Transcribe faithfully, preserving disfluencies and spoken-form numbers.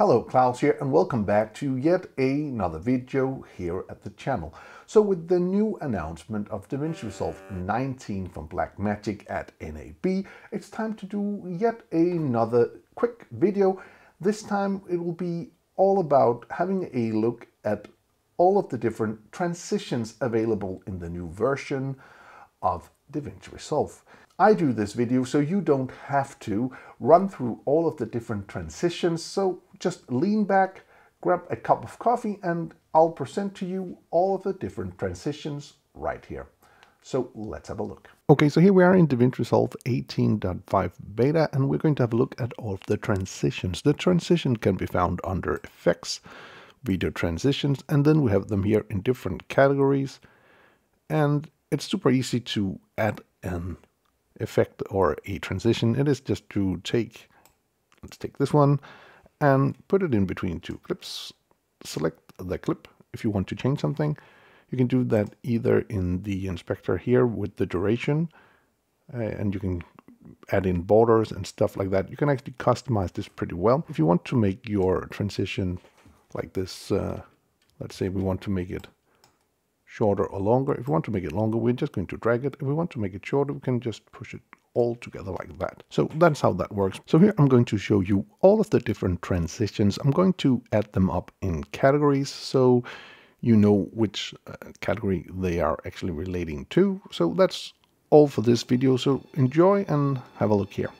Hello, Klaus here and welcome back to yet another video here at the channel. So with the new announcement of DaVinci Resolve nineteen from Blackmagic at N A B, it's time to do yet another quick video. This time it will be all about having a look at all of the different transitions available in the new version of DaVinci Resolve. I do this video so you don't have to run through all of the different transitions, so just lean back, grab a cup of coffee, and I'll present to you all of the different transitions right here. So let's have a look. Okay, so here we are in DaVinci Resolve eighteen point five beta, and we're going to have a look at all of the transitions. The transition can be found under Effects, Video Transitions, and then we have them here in different categories. And it's super easy to add an effect or a transition. It is just to take, let's take this one and put it in between two clips. Select the clip if you want to change something. You can do that either in the inspector here with the duration, uh, and you can add in borders and stuff like that. You can actually customize this pretty well. If you want to make your transition like this, uh, let's say we want to make it shorter or longer. If we want to make it longer, we're just going to drag it. If we want to make it shorter, we can just push it all together like that. So that's how that works. So here I'm going to show you all of the different transitions. I'm going to add them up in categories so you know which uh, category they are actually relating to. So that's all for this video. So enjoy and have a look here.